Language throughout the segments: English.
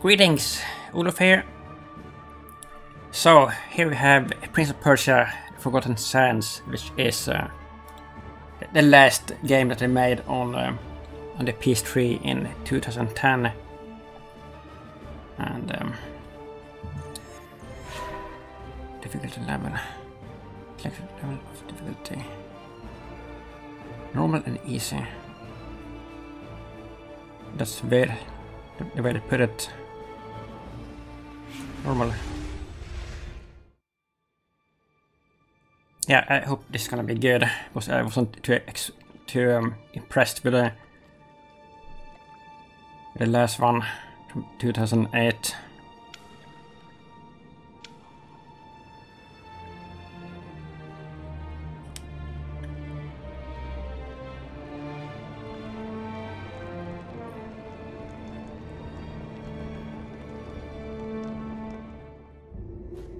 Greetings, Olof here. So, here we have Prince of Persia: The Forgotten Sands, which is the last game that they made on the PS3 in 2010. And difficulty level, selection level of difficulty, normal and easy. That's where the way they put it. Normal. Yeah, I hope this is gonna be good, because I wasn't too impressed with the last one from 2008.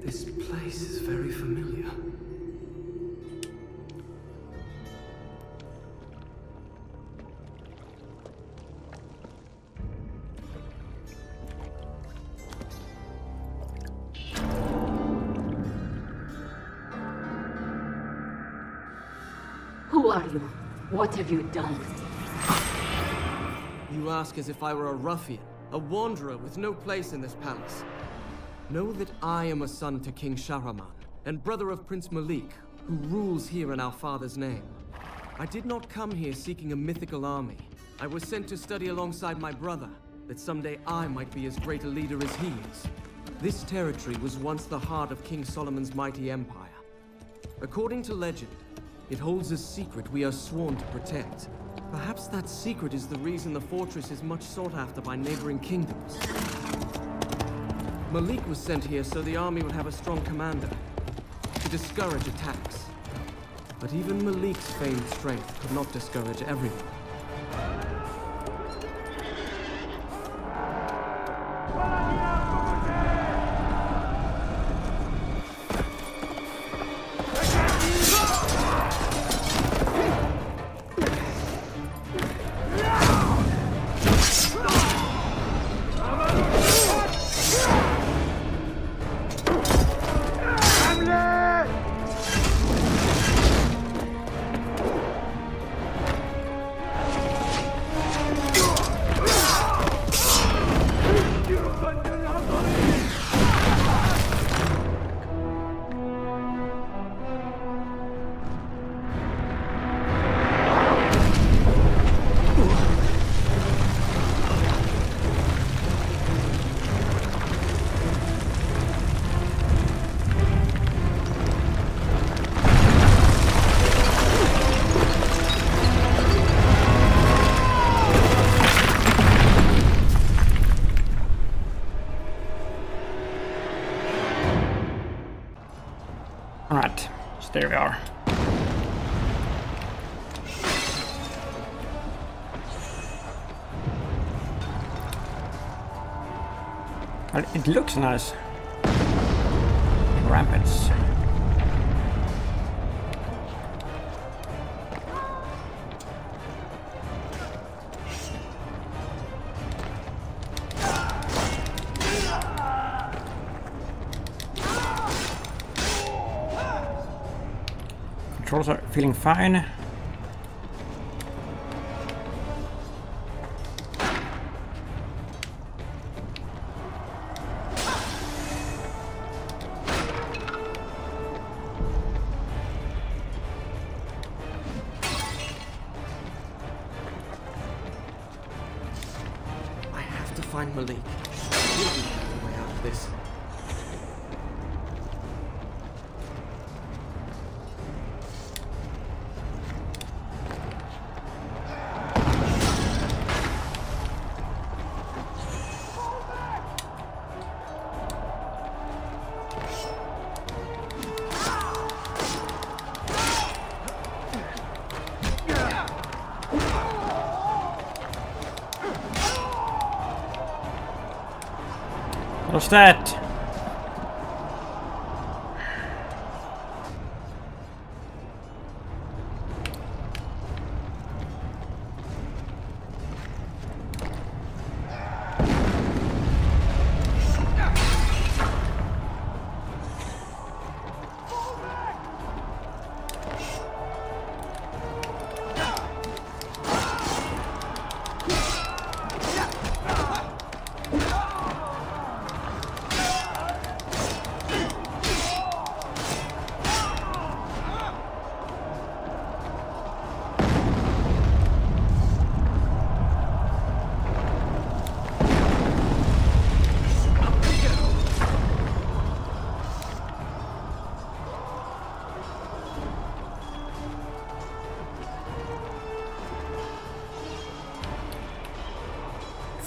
This place is very familiar. Who are you? What have you done? You ask as if I were a ruffian, a wanderer with no place in this palace. Know that I am a son to King Shahraman, and brother of Prince Malik, who rules here in our father's name. I did not come here seeking a mythical army. I was sent to study alongside my brother, that someday I might be as great a leader as he is. This territory was once the heart of King Solomon's mighty empire. According to legend, it holds a secret we are sworn to protect. Perhaps that secret is the reason the fortress is much sought after by neighboring kingdoms. Malik was sent here so the army would have a strong commander, to discourage attacks. But even Malik's famed strength could not discourage everyone. There we are. Well, it looks nice. Rampants. Controls are feeling fine. I have to find Malik. The way out of this. What's that?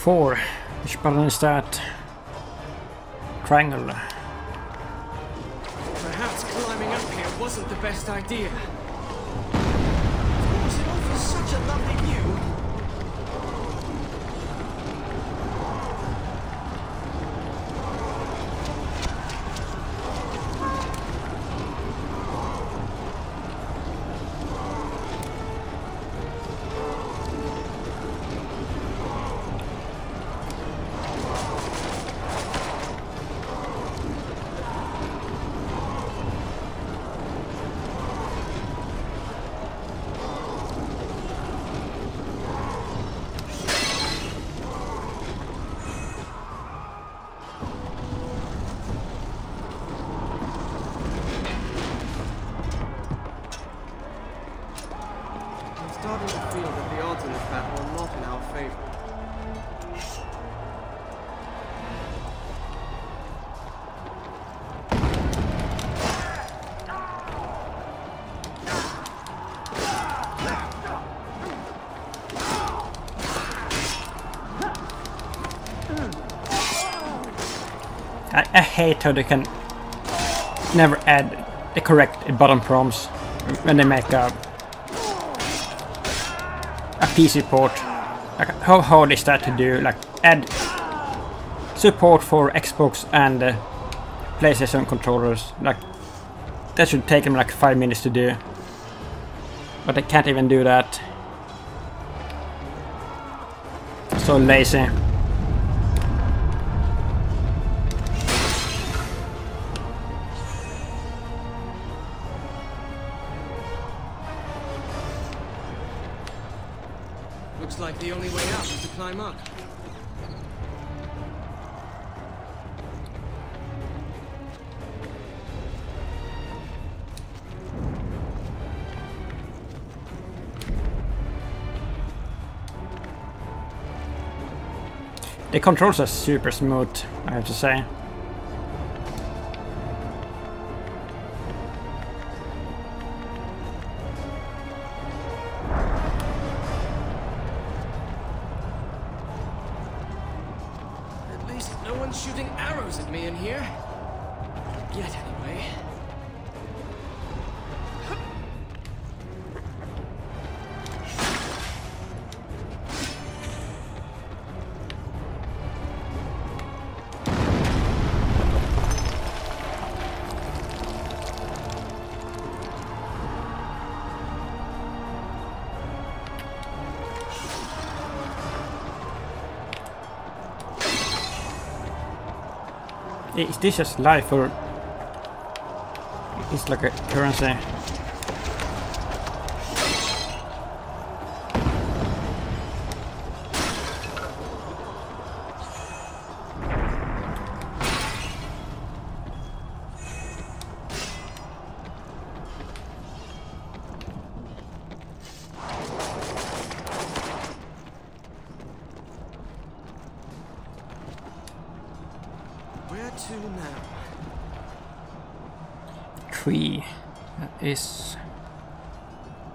4. Which button is that? Triangle. Perhaps climbing up here wasn't the best idea. Of course, it offers such a lovely view. I hate how they can never add the correct button prompts when they make a PC port. Like, how hard is that to do? Like, add support for Xbox and PlayStation controllers. Like, that should take them like 5 minutes to do, but they can't even do that. So lazy. The only way up is to climb up. The controls are super smooth, I have to say. Is this just life or it's like a currency?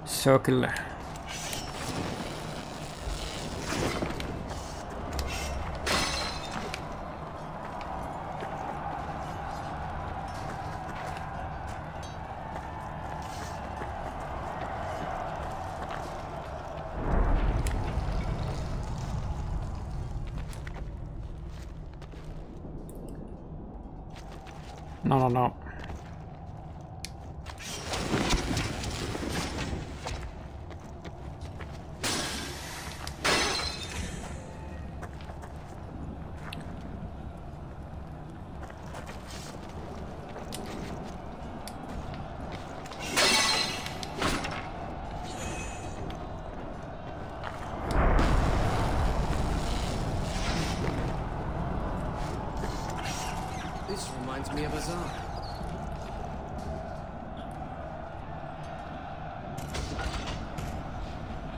Circle. No.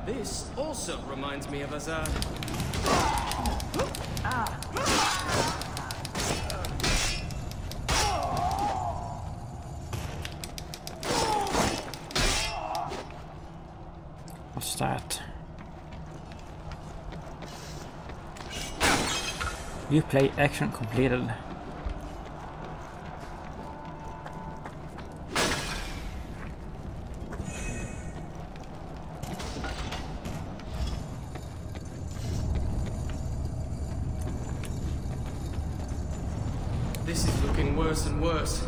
This also reminds me of Razia. What's that? New play action completed. This is looking worse and worse.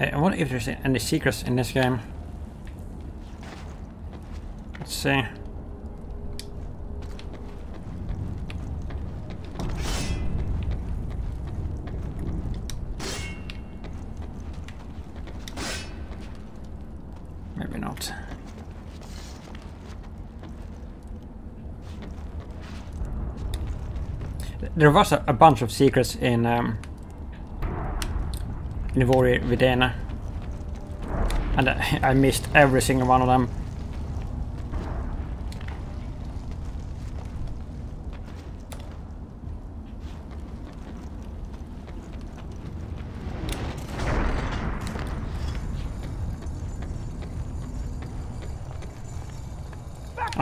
I wonder if there's any secrets in this game. Let's see. Maybe not. There was a bunch of secrets in Nivori Videna, and I missed every single one of them.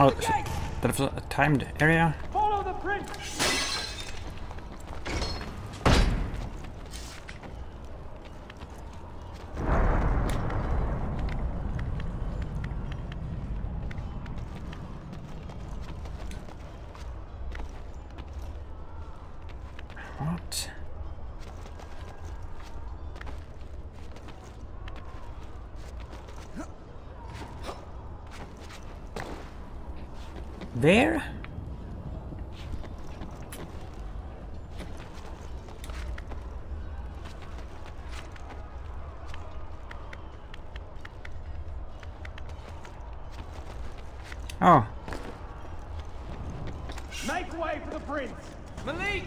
Oh, so that was a timed area. Follow the prince. There? Oh. Make way for the prince! Malik!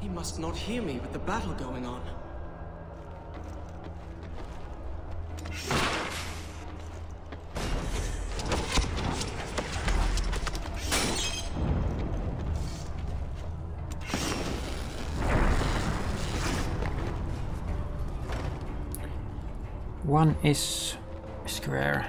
He must not hear me with the battle going on. One is square.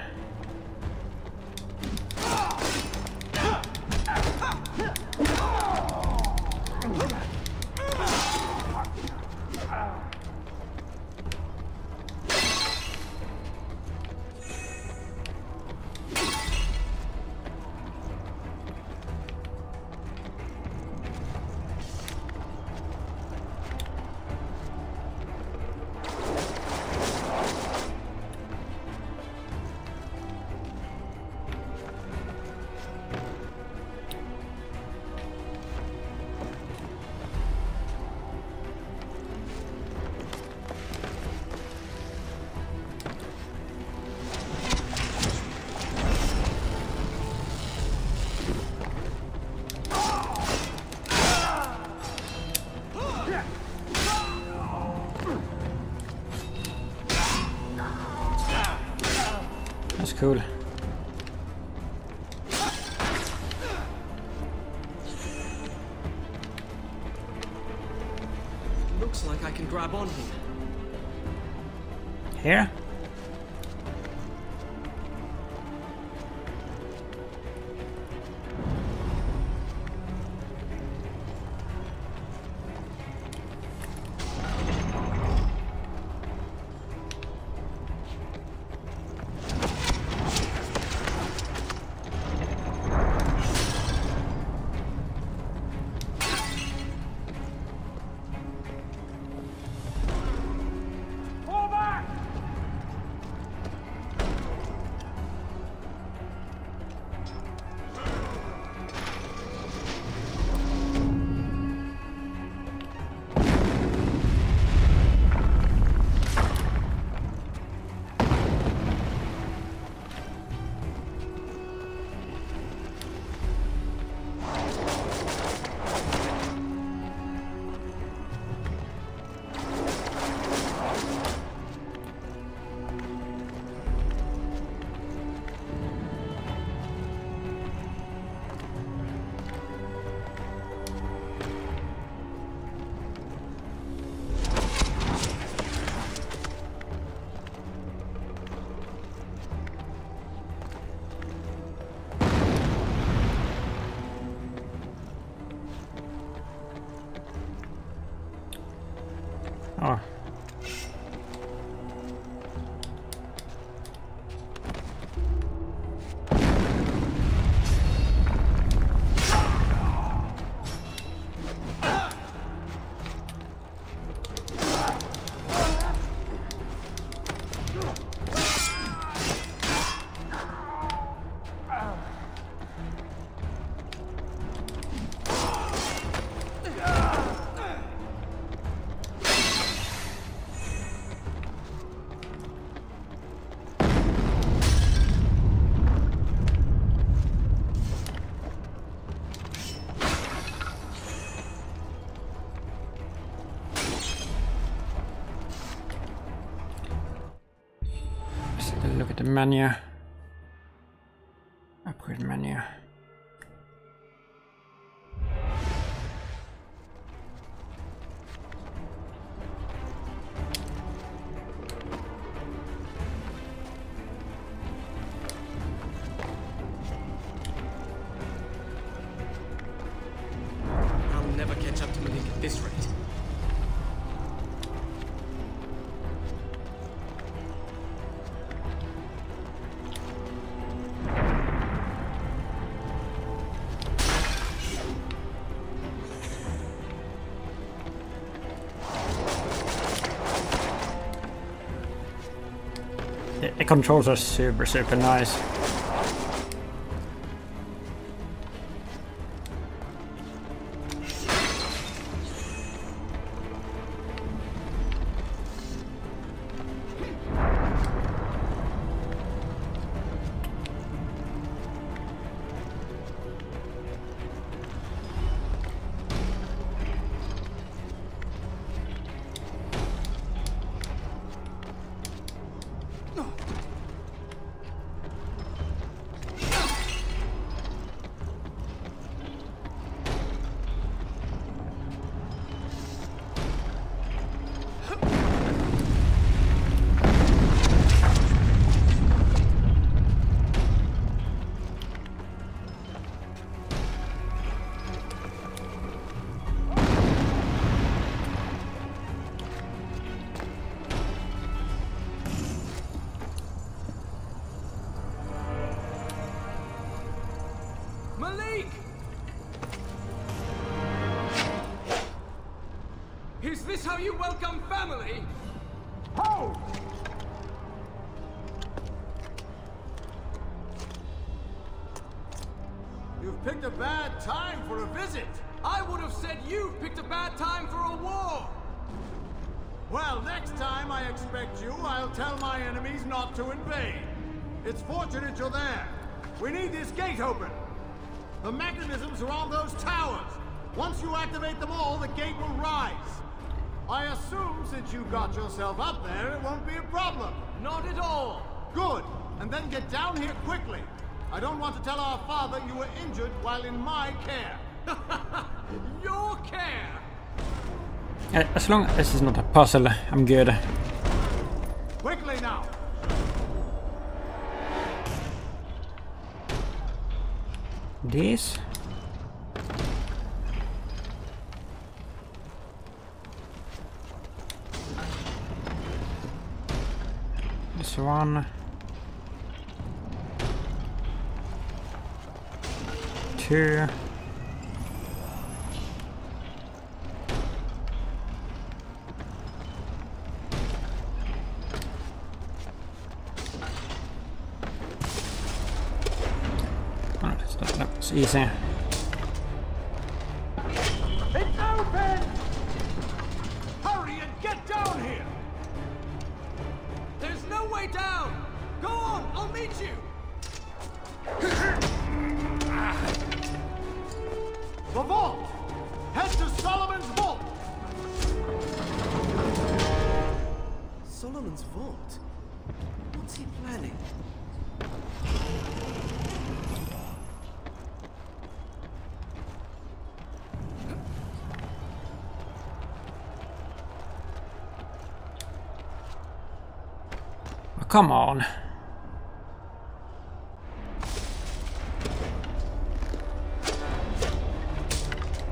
Cool. Looks like I can grab on him. Here? Ah. Menu, upgrade menu. I'll never catch up to Malik at this rate. Controls are super, super nice. Is this how you welcome family? Ho! You've picked a bad time for a visit. I would have said you've picked a bad time for a war. Well, next time I expect you, I'll tell my enemies not to invade. It's fortunate you're there. We need this gate open. The mechanisms are on those towers. Once you activate them all, the gate will rise. I assume since you got yourself up there, it won't be a problem. Not at all. Good. And then get down here quickly. I don't want to tell our father you were injured while in my care. Your care? As long as this is not a puzzle, I'm good. Quickly now. This? One, two, oh, that's easy. Come on.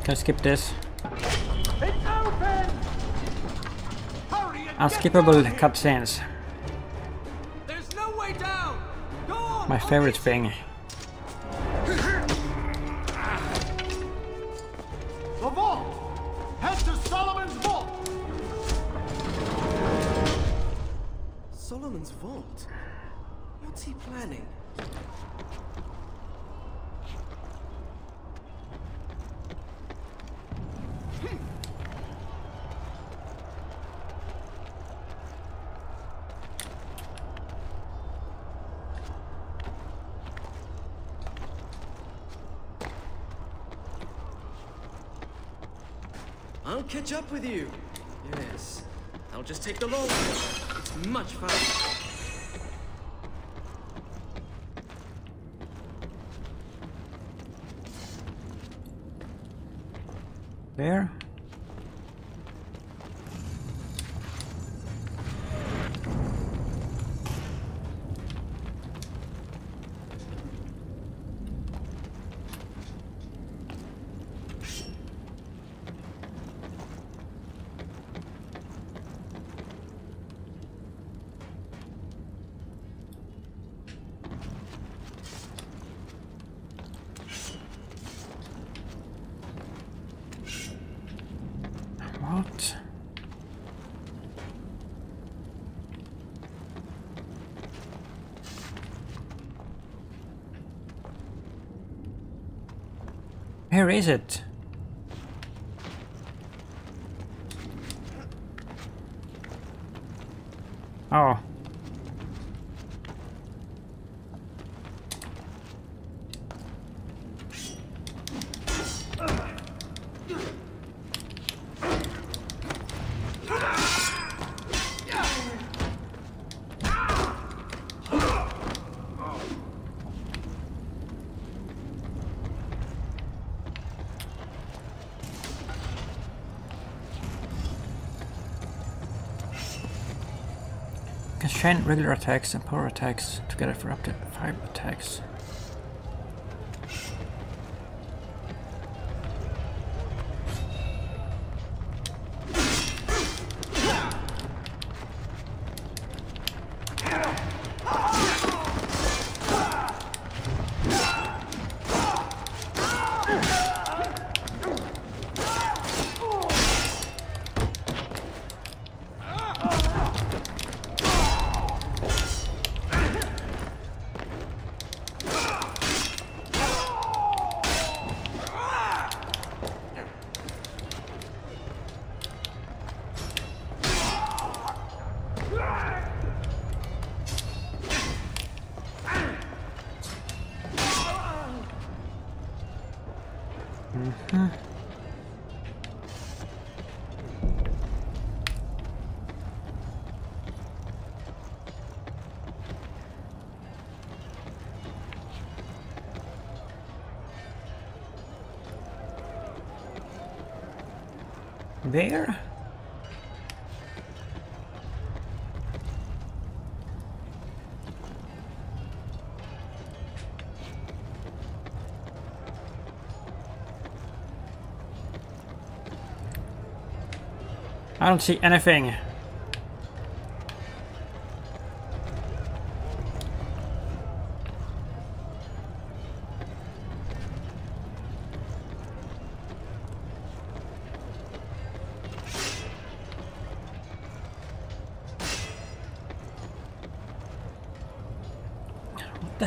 Can I skip this? It's open! Unskippable cutscenes. There's no way down. Go on, my favorite thing. The vault. Head to Solomon's vault. Solomon's vault. What's he planning? I'll catch up with you. Yes, I'll just take the long way. It's much faster. There. Where is it? Oh. Chain regular attacks and power attacks together for up to 5 attacks. There? I don't see anything.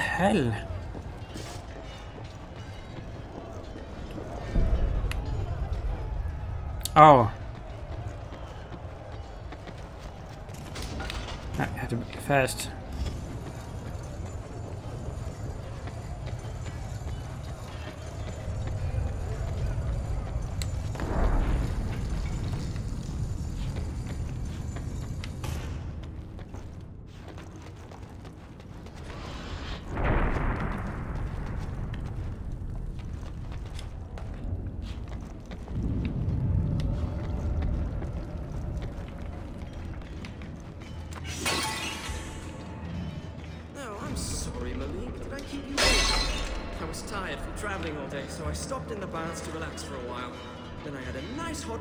Hell. Oh. I have to be fast.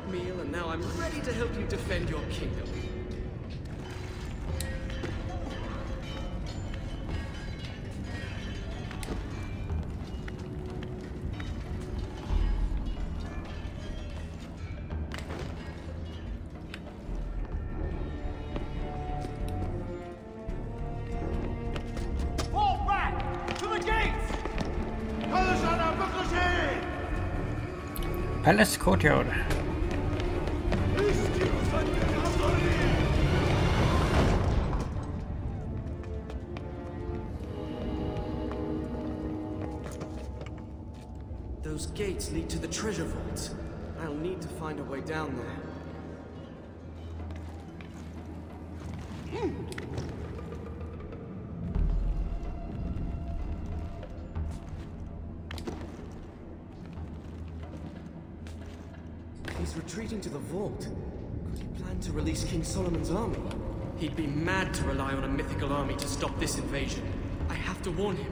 Meal, and now I'm ready to help you defend your kingdom. Palace Courtyard. Those gates lead to the treasure vaults. I'll need to find a way down there. He's retreating to the vault. Could he plan to release King Solomon's army? He'd be mad to rely on a mythical army to stop this invasion. I have to warn him.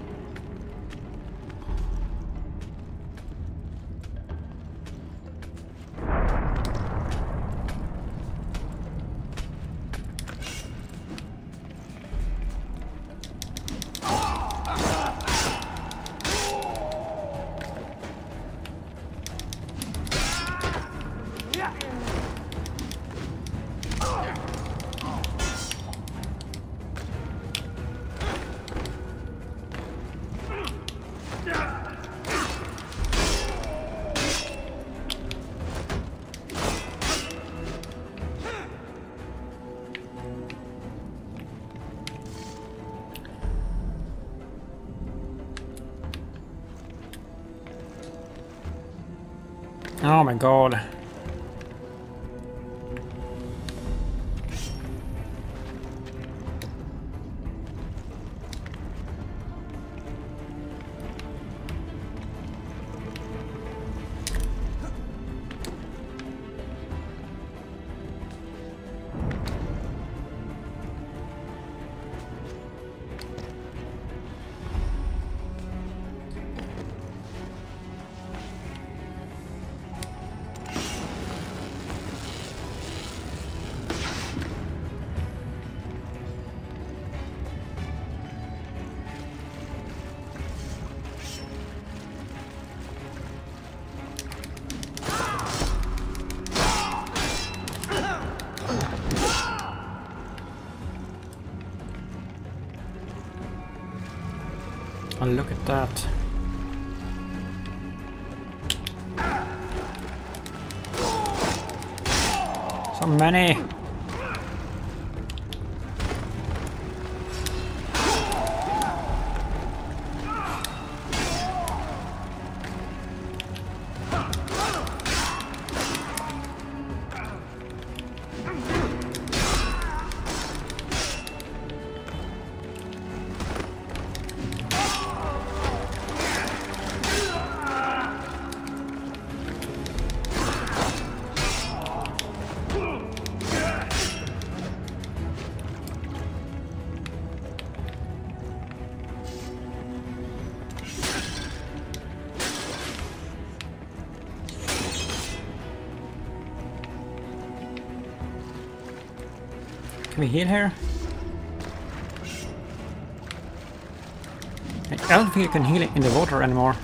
Oh my god. Look at that. So many. Can we heal here? I don't think I can heal it in the water anymore.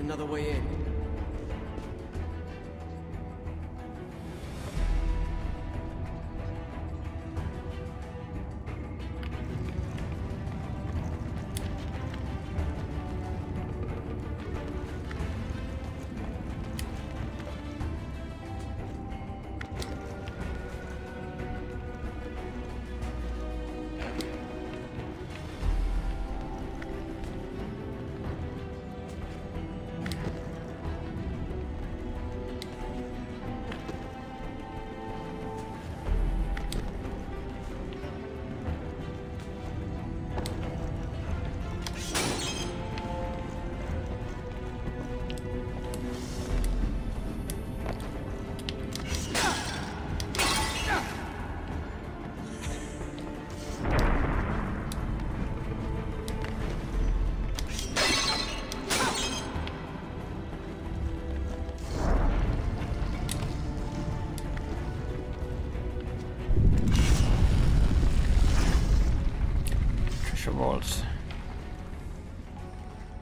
Another way in. your vaults.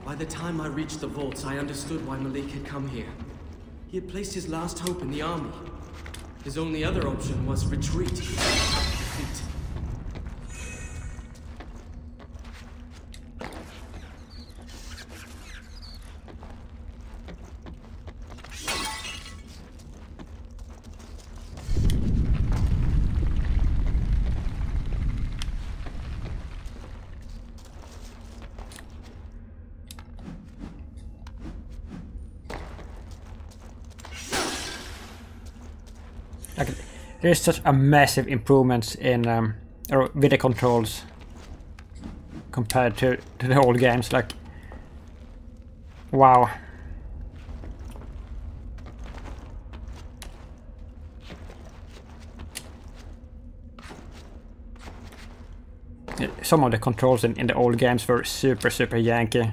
By the time I reached the vaults, I understood why Malik had come here. He had placed his last hope in the army. His only other option was retreat. Defeat. There's such a massive improvements in video controls compared to the old games, like, wow. Some of the controls in the old games were super janky.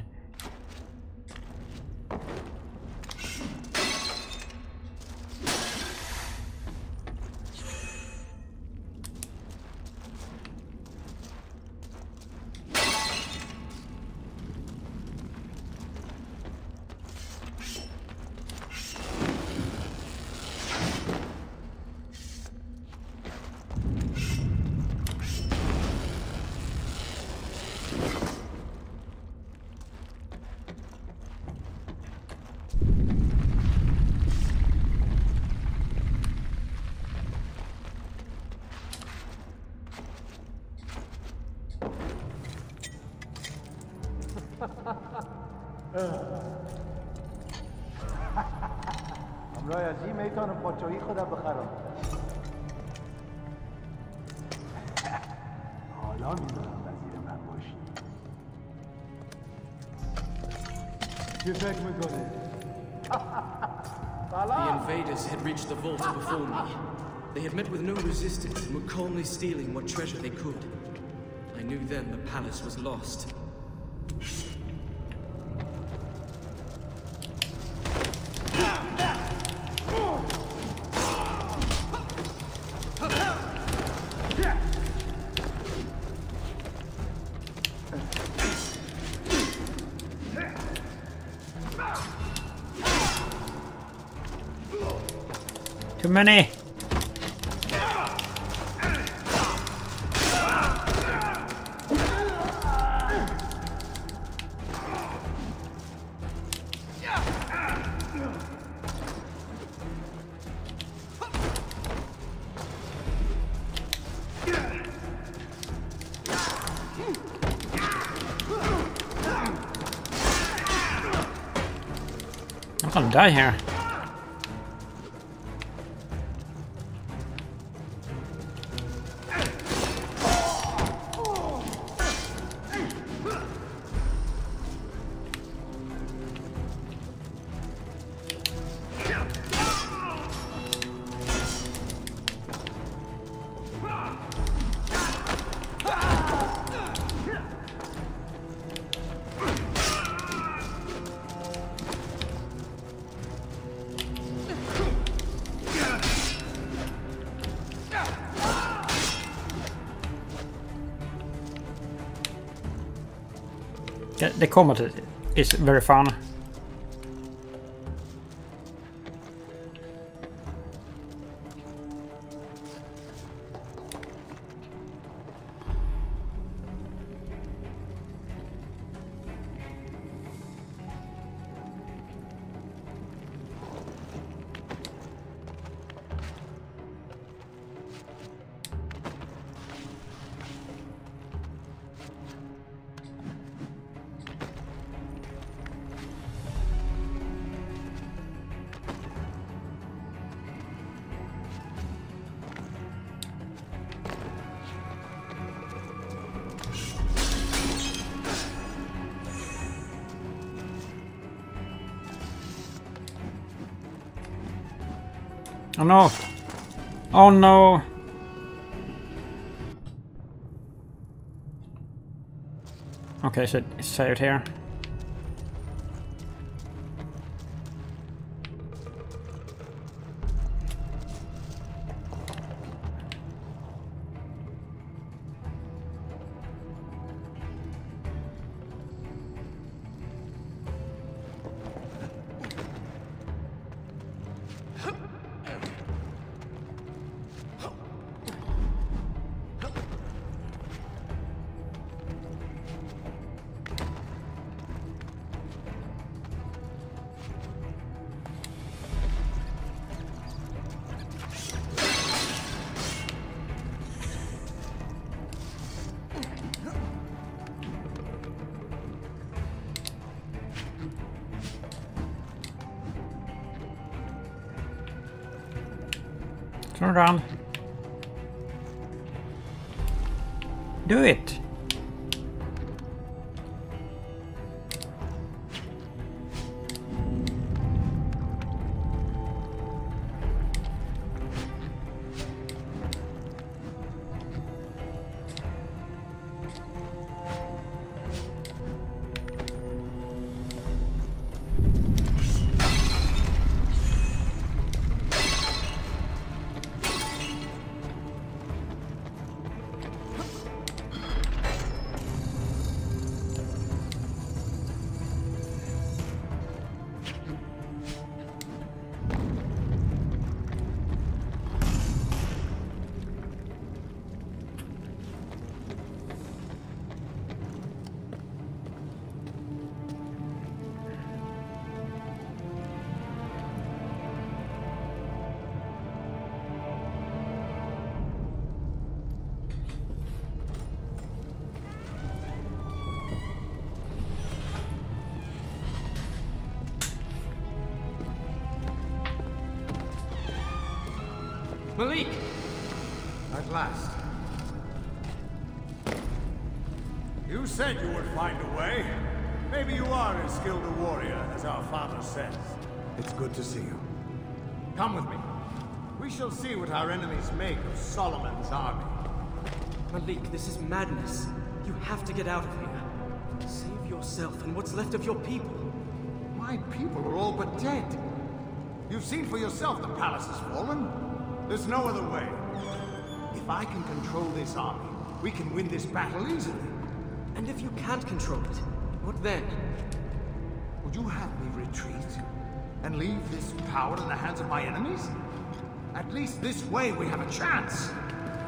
The invaders had reached the vault before me. They had met with no resistance and were calmly stealing what treasure they could. I knew then the palace was lost. Money. I'm gonna die here. The combat is very fun. Oh no! Oh no! Okay, so it's saved here. Turn around. Do it. Malik! At last. You said you would find a way. Maybe you are as skilled a warrior as our father says. It's good to see you. Come with me. We shall see what our enemies make of Solomon's army. Malik, this is madness. You have to get out of here. Save yourself and what's left of your people. My people are all but dead. You've seen for yourself the palace has fallen. There's no other way. If I can control this army, we can win this battle easily. And if you can't control it, what then? Would you have me retreat and leave this power in the hands of my enemies? At least this way we have a chance.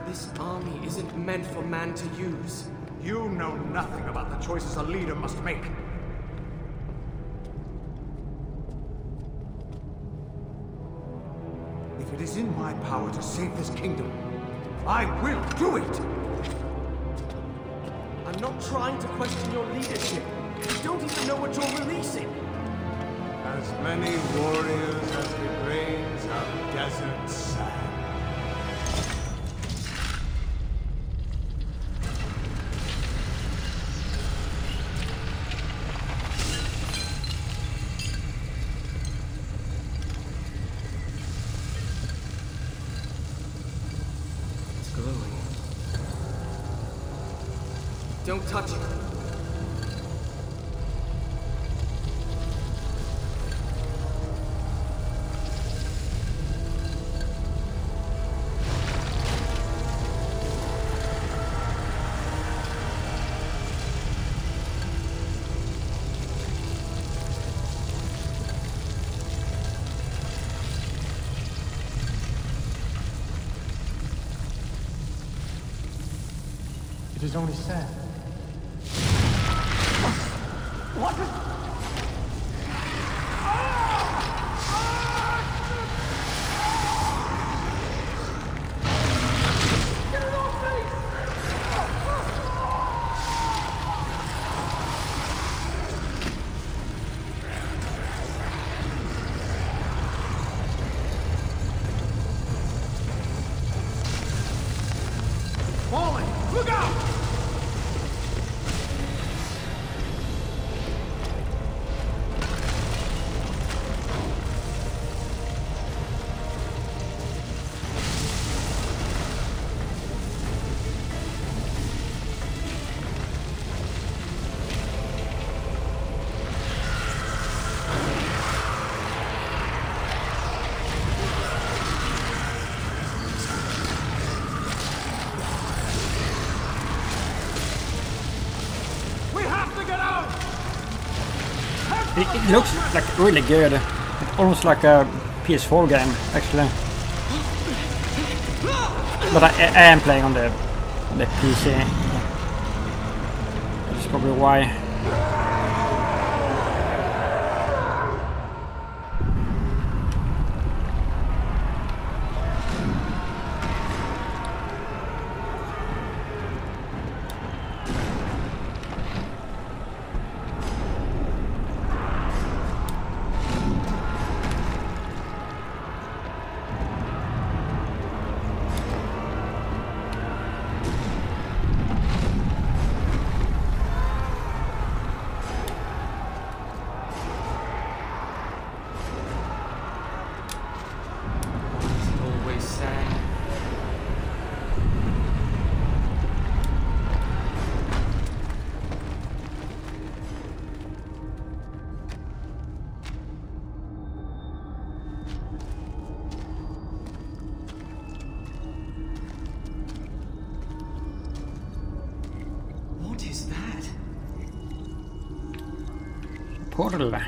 This army isn't meant for man to use. You know nothing about the choices a leader must make. If it is in my power to save this kingdom, I will do it! I'm not trying to question your leadership. You don't even know what you're releasing! As many warriors as the grains of desert sand. Don't touch it. It is only sand. It looks like really good. It's almost like a PS4 game, actually. But I am playing on the PC. That's probably why. ocurra.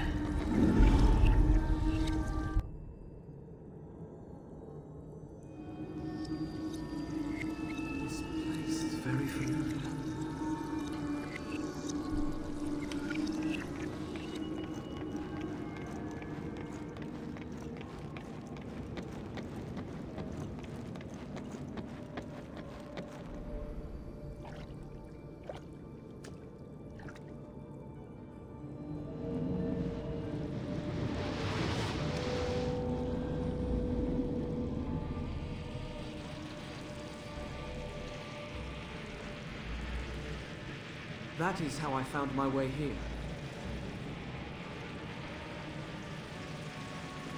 That is how I found my way here.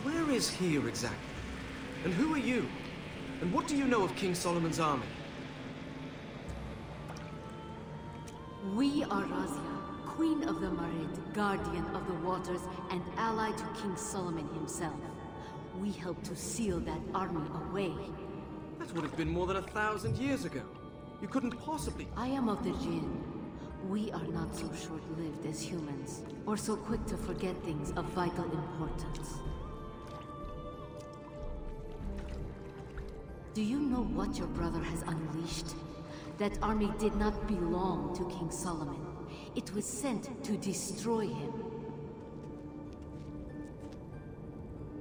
Where is here exactly? And who are you? And what do you know of King Solomon's army? We are Razia, Queen of the Marid, Guardian of the Waters, and ally to King Solomon himself. We helped to seal that army away. That would have been more than 1,000 years ago. You couldn't possibly... I am of the Jinn. We are not so short-lived as humans, or so quick to forget things of vital importance. Do you know what your brother has unleashed? That army did not belong to King Solomon. It was sent to destroy him.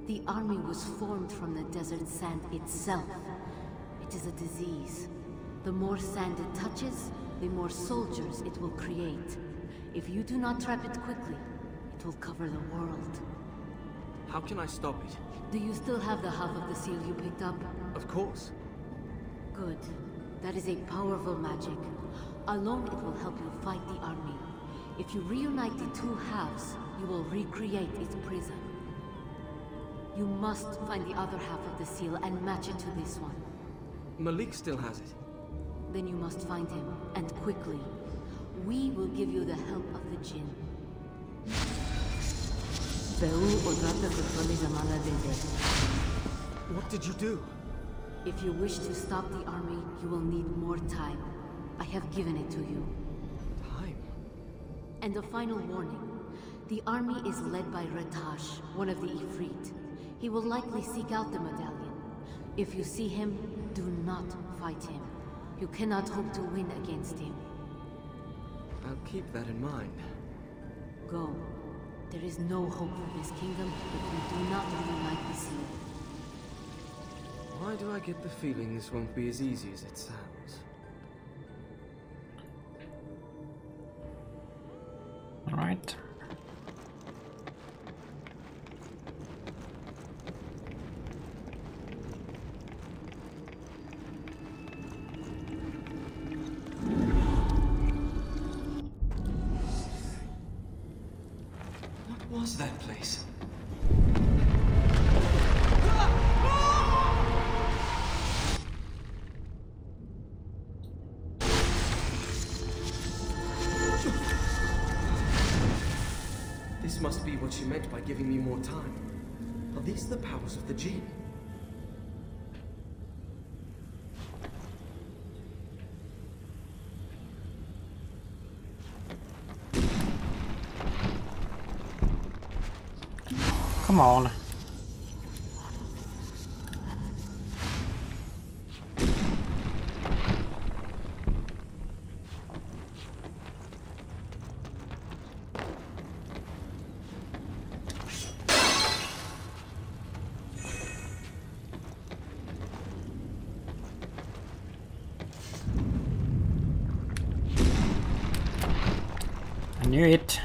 The army was formed from the desert sand itself. It is a disease. The more sand it touches, the more soldiers it will create. If you do not trap it quickly, it will cover the world. How can I stop it? Do you still have the half of the seal you picked up? Of course. Good. That is a powerful magic. Alone it will help you fight the army. If you reunite the two halves, you will recreate its prison. You must find the other half of the seal and match it to this one. Malik still has it. Then you must find him, and quickly. We will give you the help of the Jinn. What did you do? If you wish to stop the army, you will need more time. I have given it to you. Time? And a final warning. The army is led by Ratash, one of the Ifrit. He will likely seek out the medallion. If you see him, do not fight him. You cannot hope to win against him. I'll keep that in mind. Go. There is no hope for this kingdom if we do not reunite the seal. Why do I get the feeling this won't be as easy as it sounds? All right. This must be what she meant by giving me more time. Are these the powers of the Jinn? Come on. I knew it.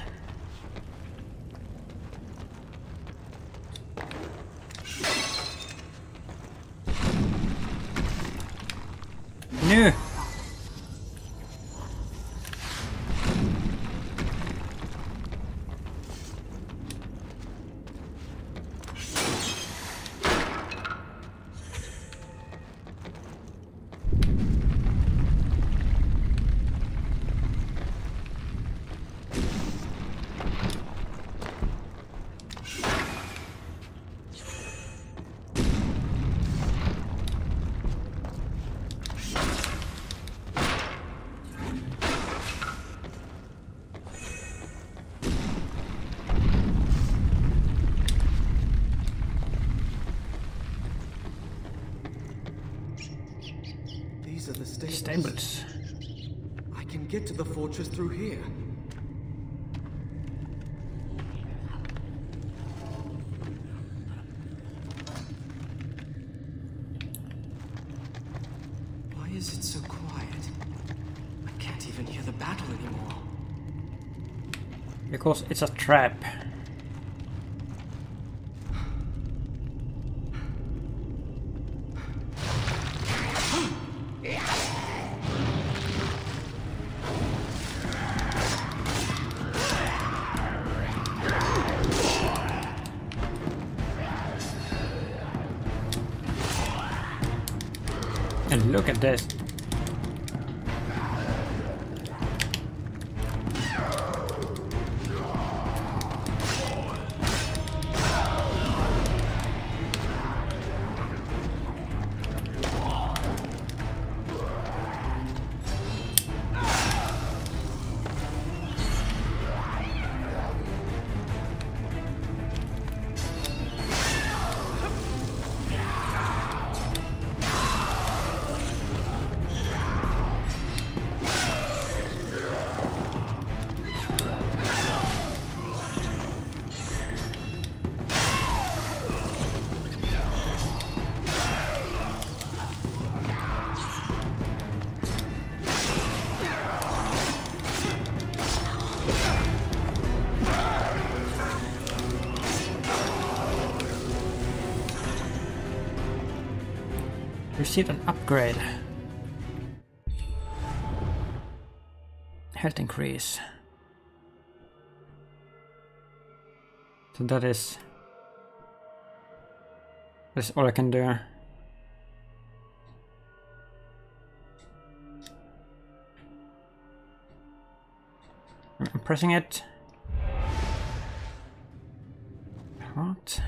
get to the fortress through here. Why is it so quiet? I can't even hear the battle anymore. Because it's a trap. Look at this. Received an upgrade. Health increase. So that is. That's all I can do. I'm pressing it. What?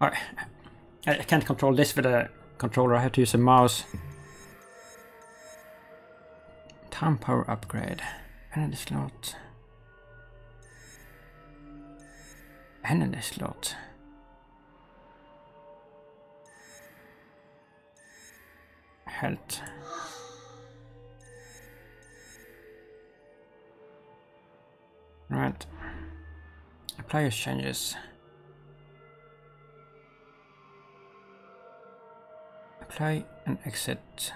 All right. I can't control this with a controller, I have to use a mouse. Time power upgrade. Energy slot. Energy slot. Health. Right. Apply your changes. Apply and exit.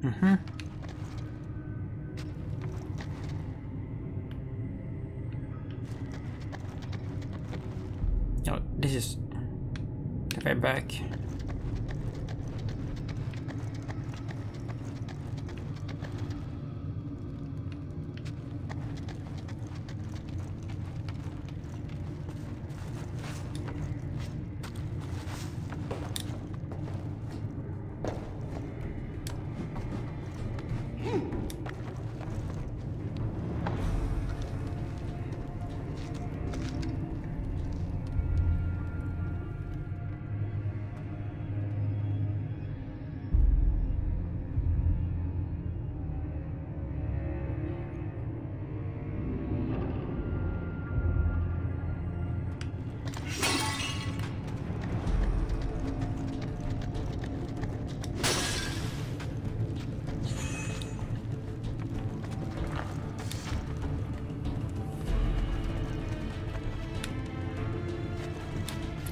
Mm-hmm. No, oh, this is the way back.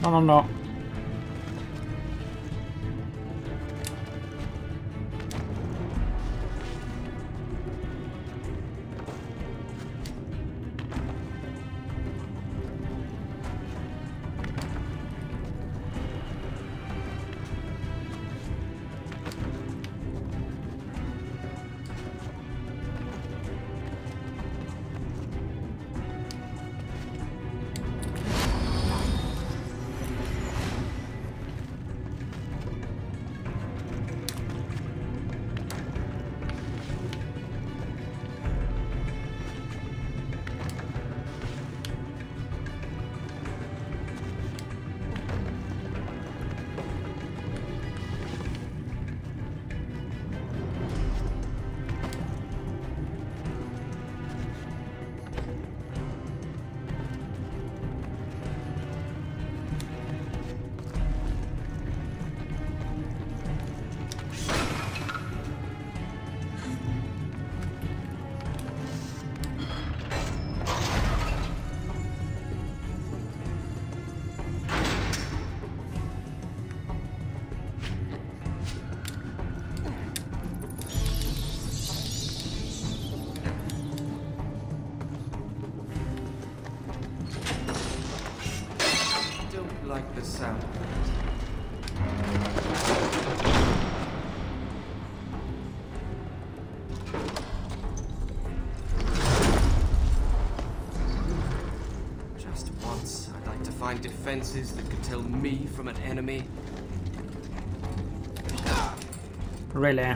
No, no, no. sound. Just once, I'd like to find defenses that could tell me from an enemy. Really?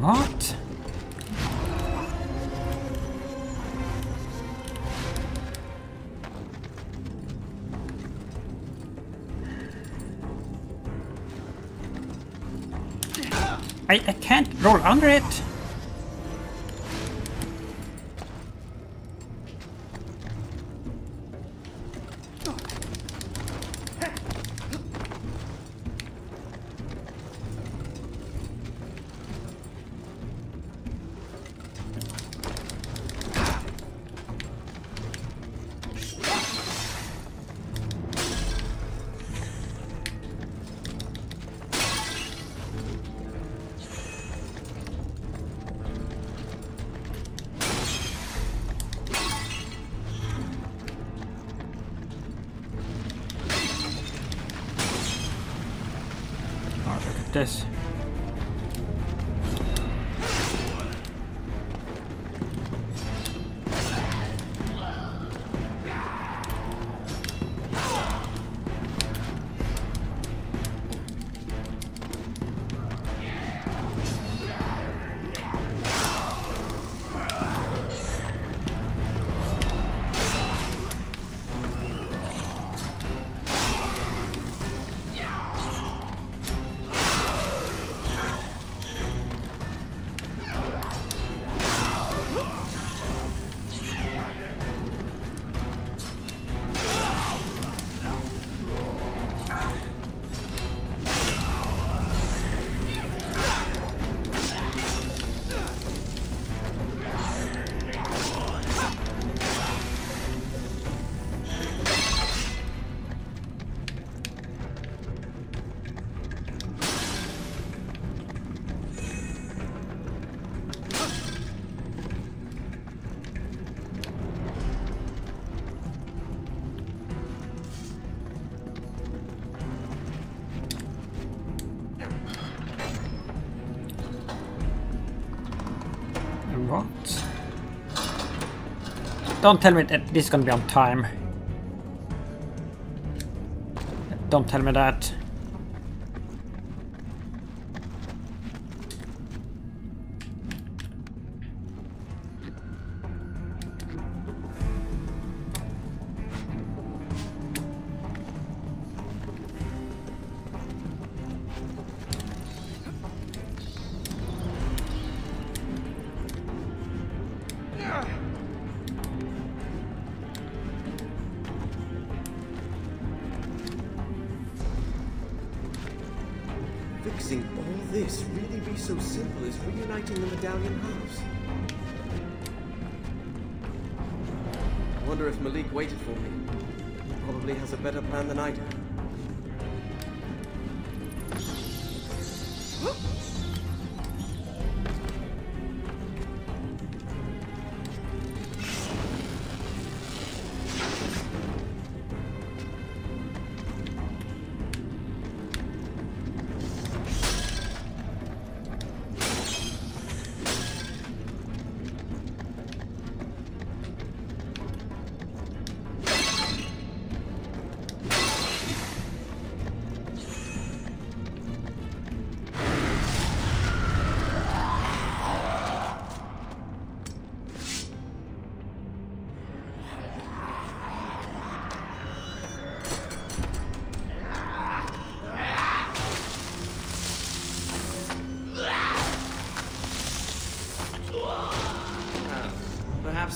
What? I can't roll under it. This. Don't tell me that this is gonna be on time. Don't tell me that.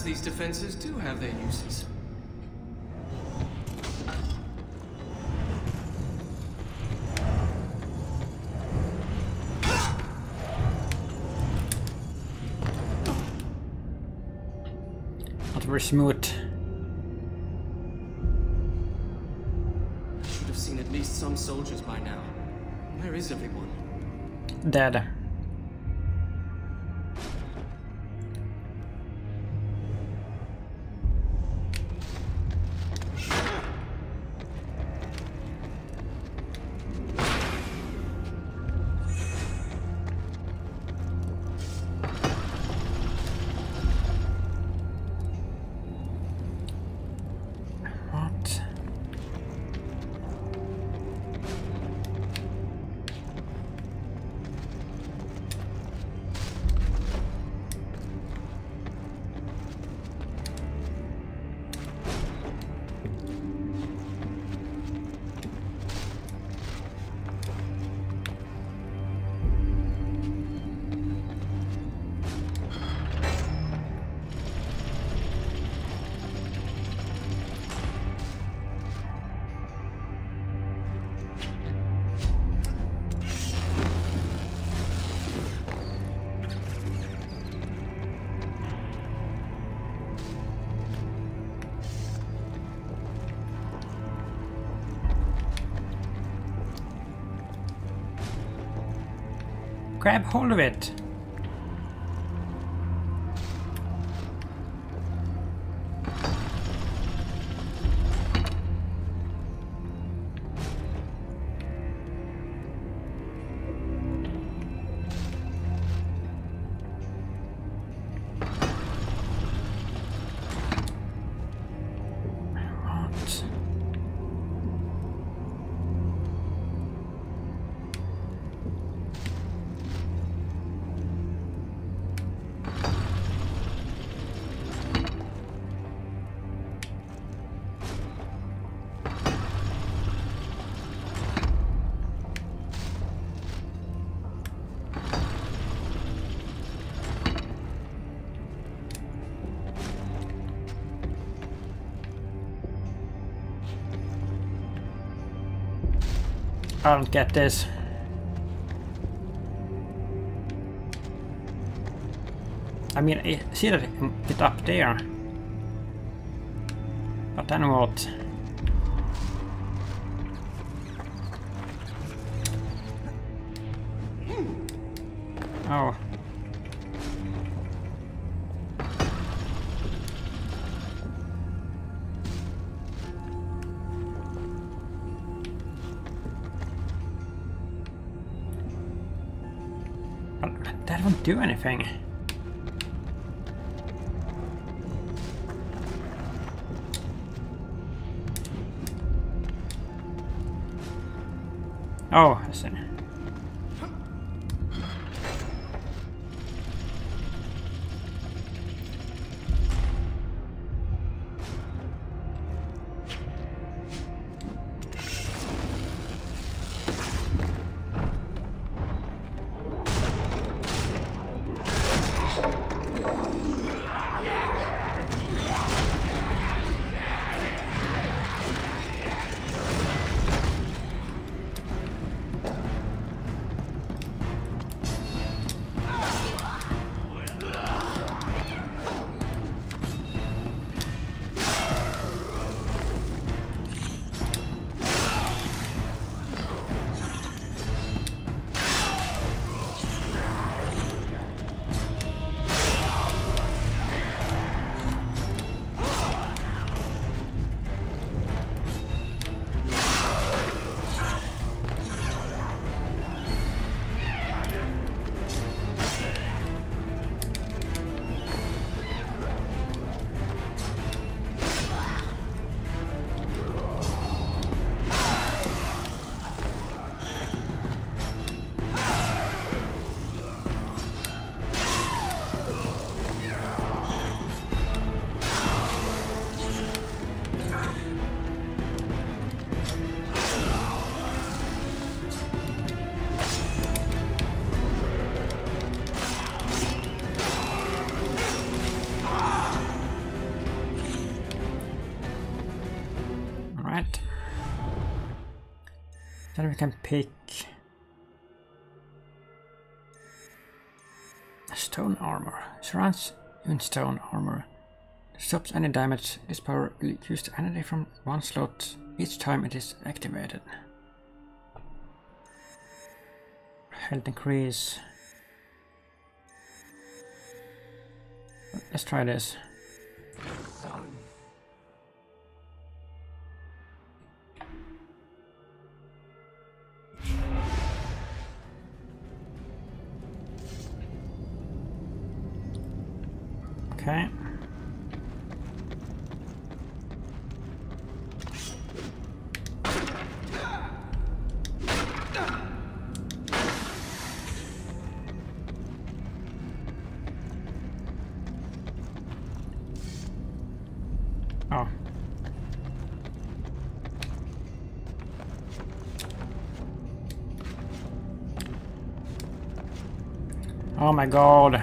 These defenses do have their uses. Not very smooth. Should have seen at least some soldiers by now. Where is everyone? Dead. Grab hold of it. I don't get this. I mean, I see that it's up there. But then what? Oh. That won't do anything. Oh, I see. Then we can pick stone armor. Surrounds you in stone armor. Stops any damage. This power will use the energy from one slot each time it is activated. Health increase. Let's try this. Okay. Oh. Oh my God.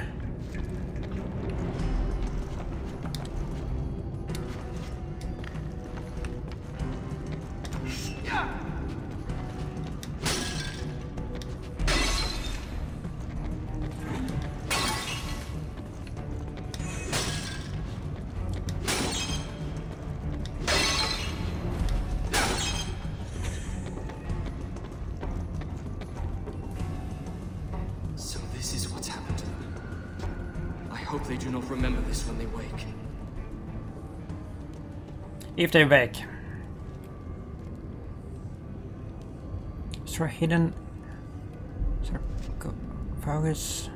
they do not remember this when they wake. If they wake. Is there a hidden... Is there... Go... Focus...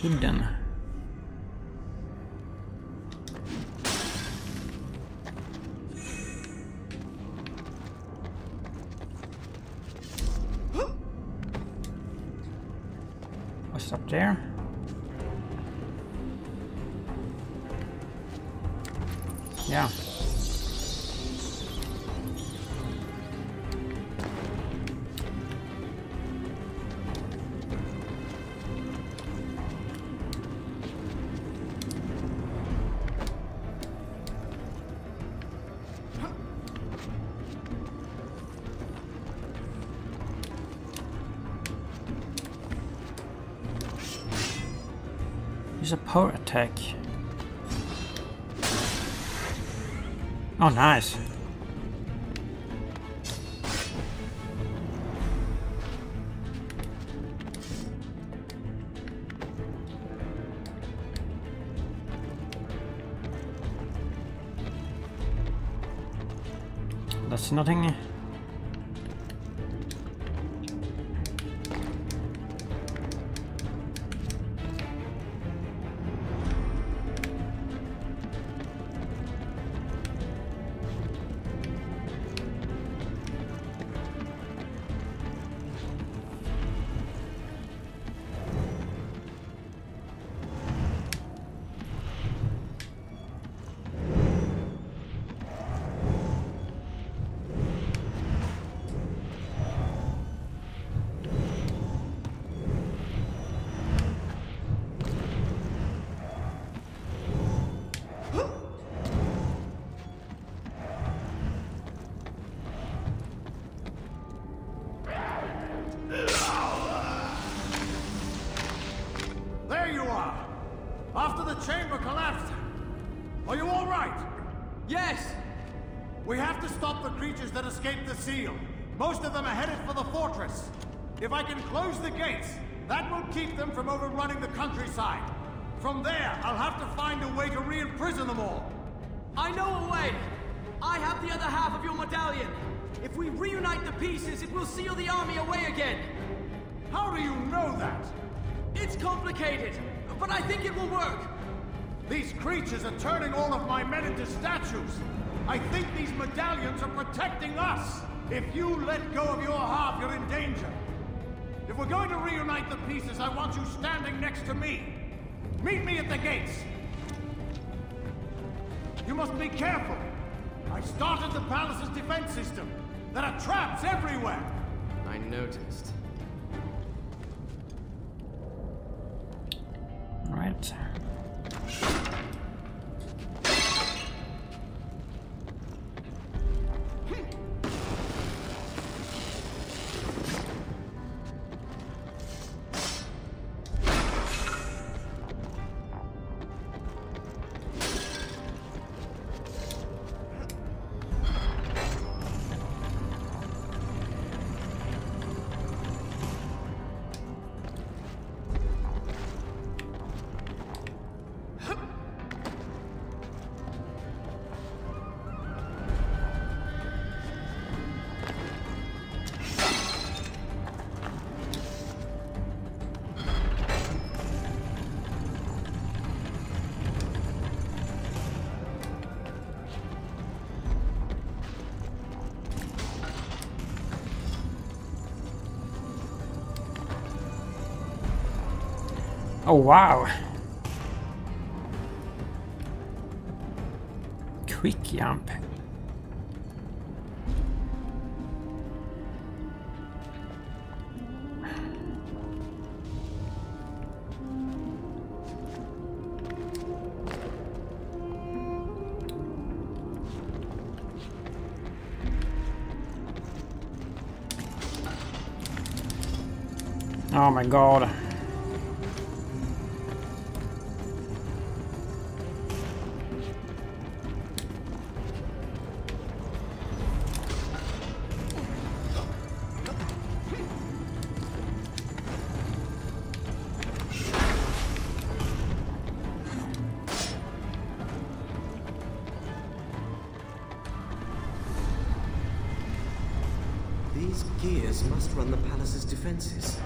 Hidden. What's up there? Yeah. A power attack. Oh, nice. That's nothing. If I can close the gates, that will keep them from overrunning the countryside. From there, I'll have to find a way to re-imprison them all. I know a way. I have the other half of your medallion. If we reunite the pieces, it will seal the army away again. How do you know that? It's complicated, but I think it will work. These creatures are turning all of my men into statues. I think these medallions are protecting us. If you let go of your half, you're in danger. If we're going to reunite the pieces, I want you standing next to me. Meet me at the gates. You must be careful. I started the palace's defense system. There are traps everywhere. I noticed. All right. Oh wow! Quick jump. Oh my god. These gears must run the palace's defenses.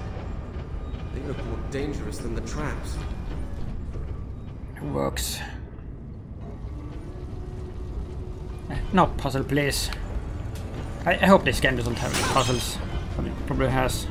They look more dangerous than the traps. It works. Not puzzle, please. I hope this game doesn't have puzzles. But it probably has.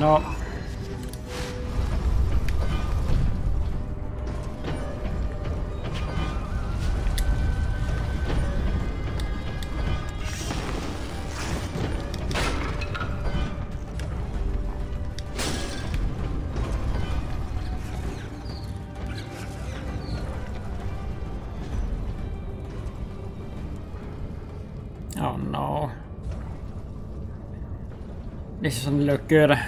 No. Oh no. This doesn't look good.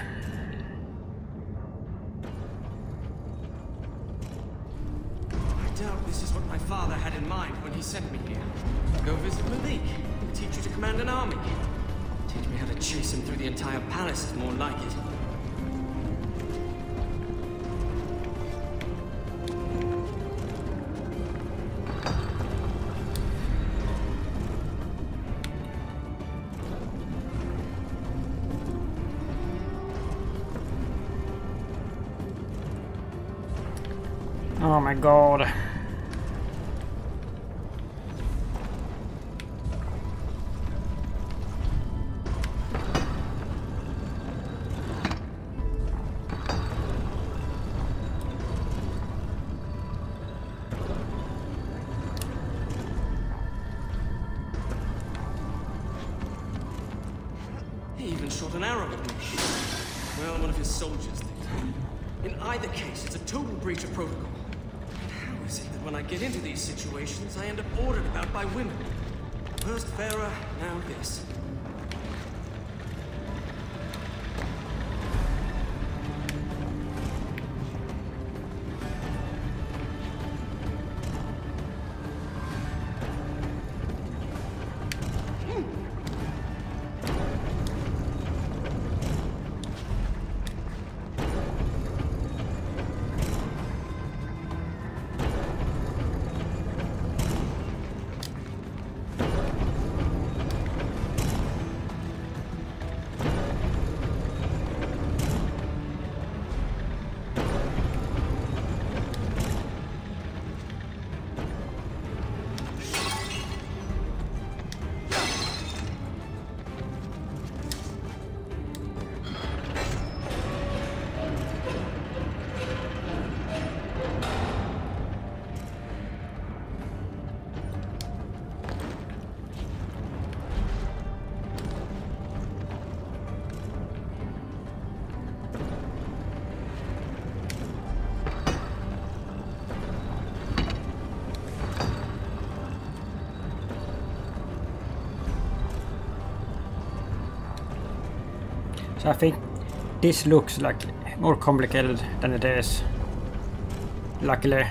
Oh my god. He even shot an arrow at me. Well, one of his soldiers did. In either case, it's a total breach of protocol. When I get into these situations, I end up ordered about by women. First Pharaoh, now this. So I think this looks like more complicated than it is, luckily.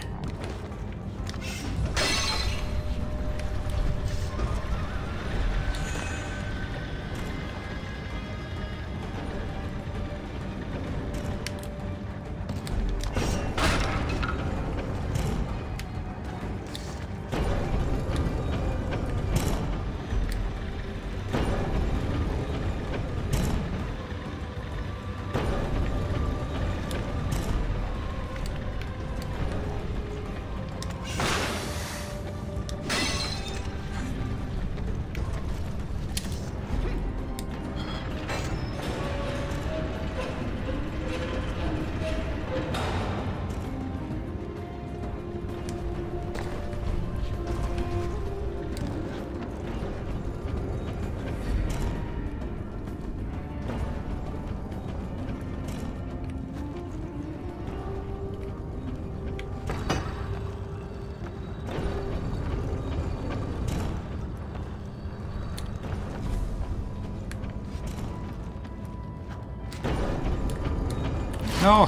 No.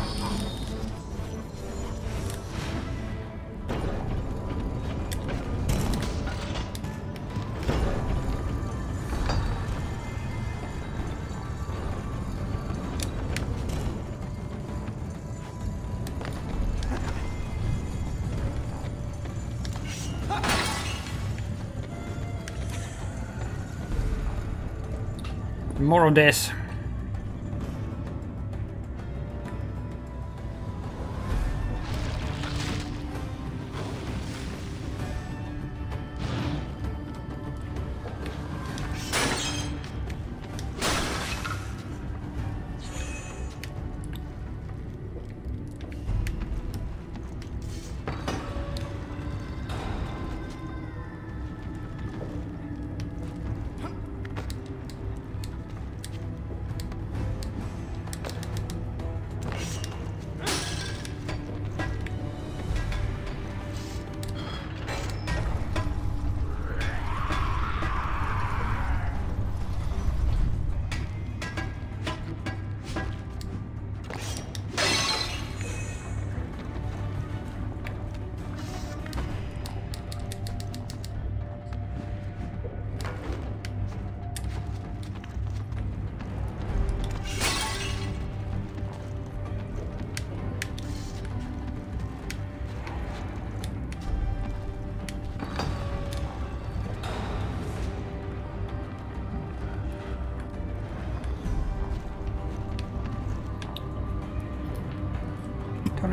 More of this.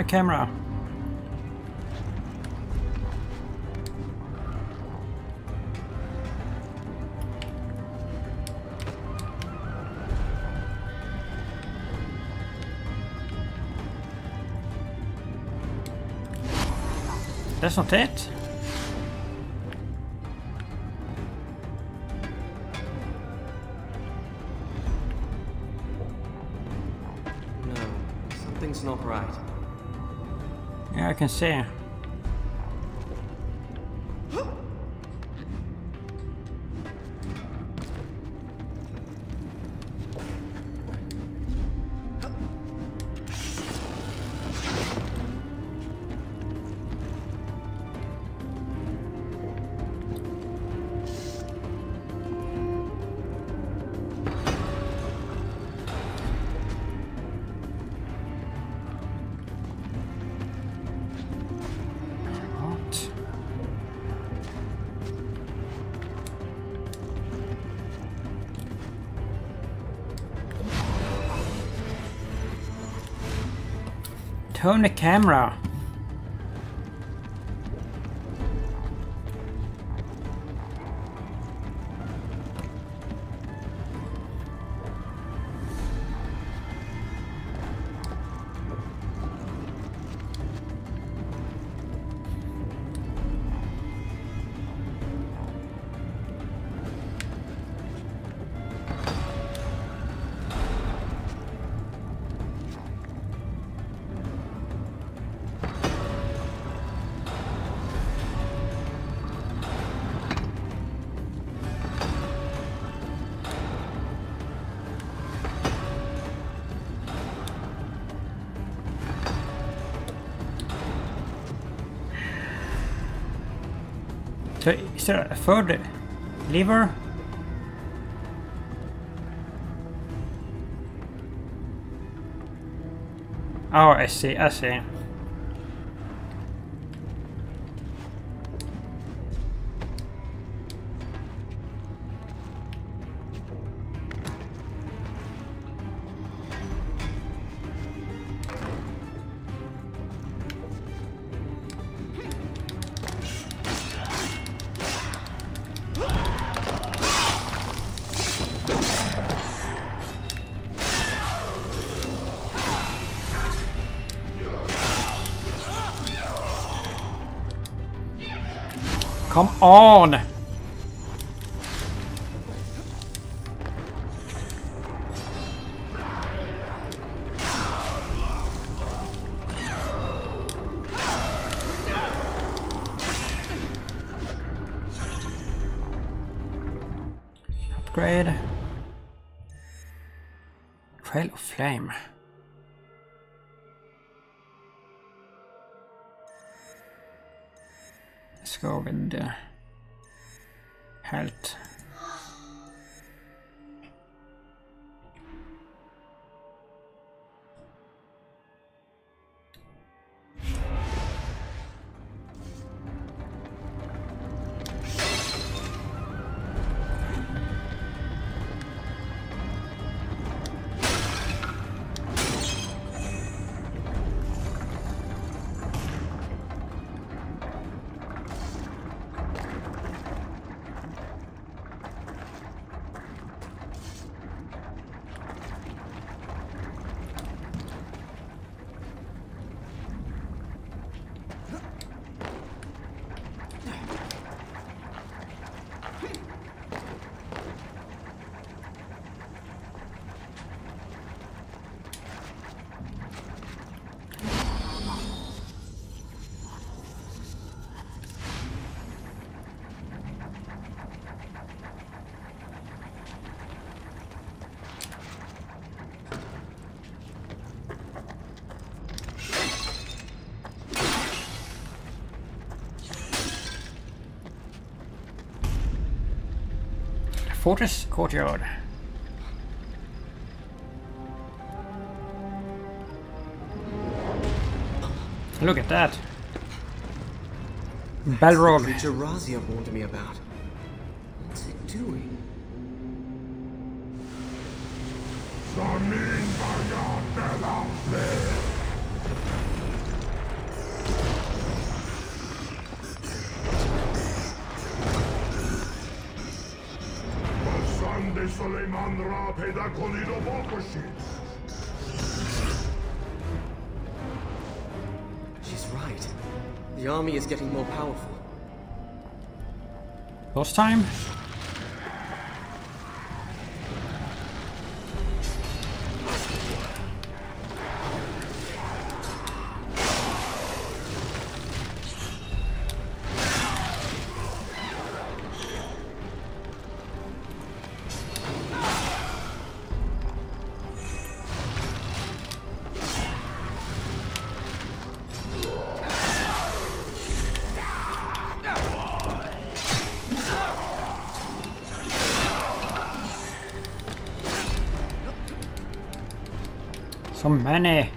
Camera. That's not it. No, something's not right. Yeah, I can see. Turn the camera. So is there a third lever? Oh, I see, I see. Come on! Upgrade. Trail of Flame. let's go with the health. Fortress Courtyard. Look at that. Balrog. That's the creature Razia warned me about. What's it doing? She's right. The army is getting more powerful. Boss time? So many.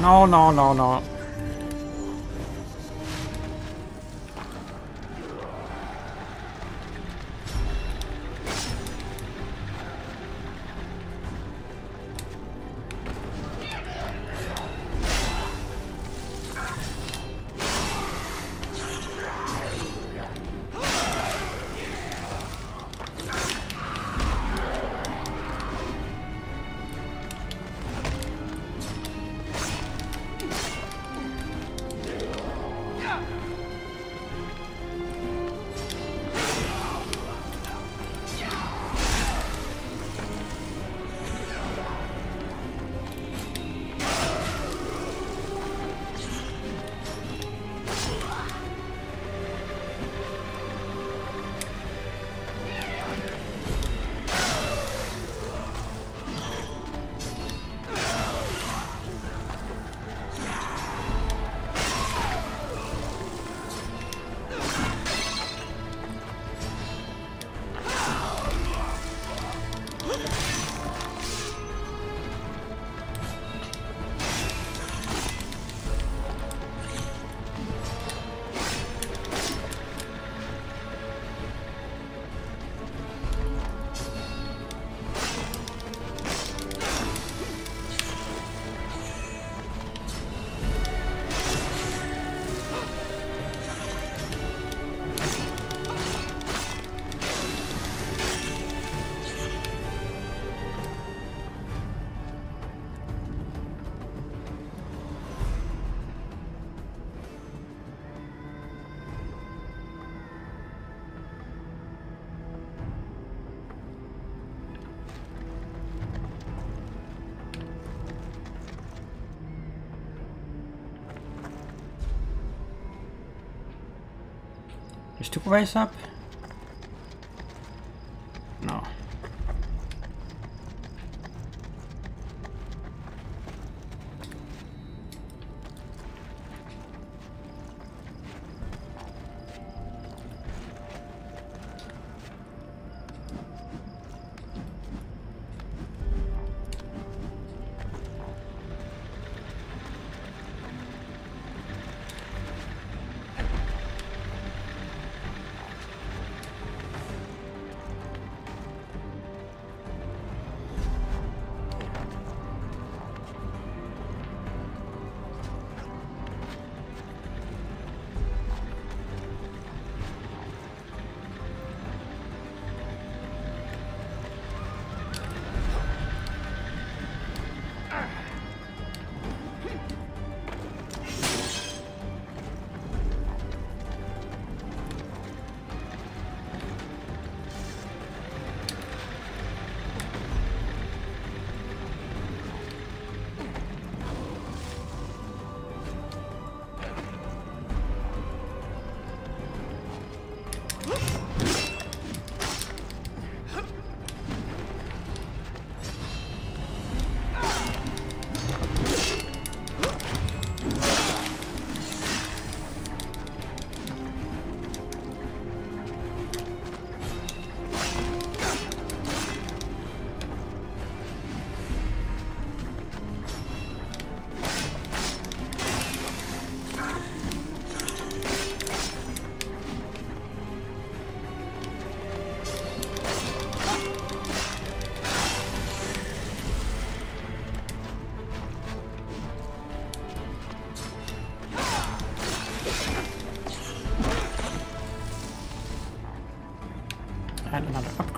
No, no, no, no. Is 2 ways up? No.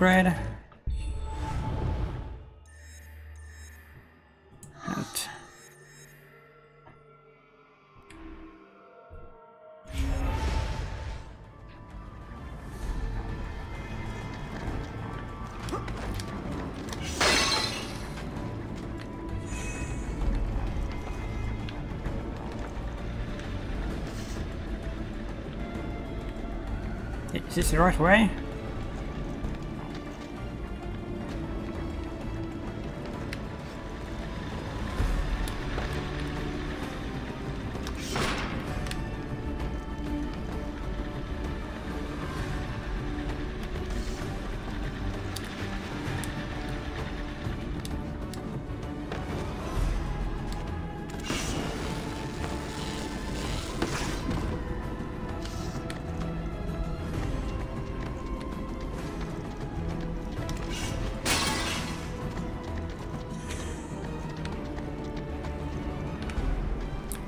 upgrade. And is this the right way?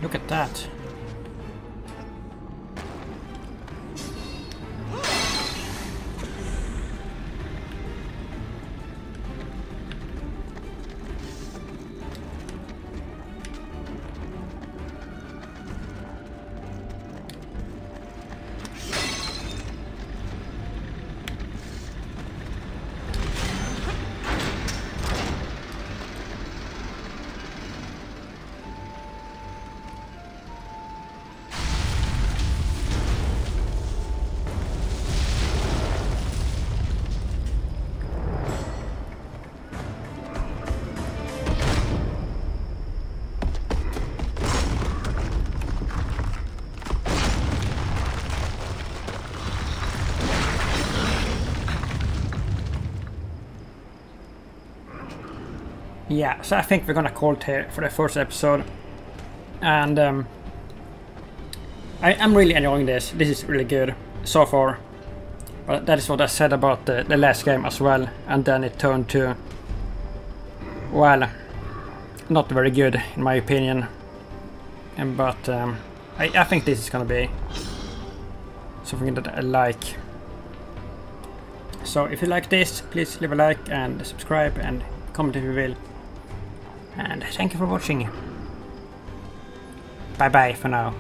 Look at that. Yeah, so I think we're gonna call it here for the first episode, and I'm really enjoying this. This is really good so far, but that is what I said about the last game as well, and then it turned to, well, not very good in my opinion, but I think this is gonna be something that I like. So if you like this, please leave a like and subscribe and comment if you will. And thank you for watching. Bye bye for now.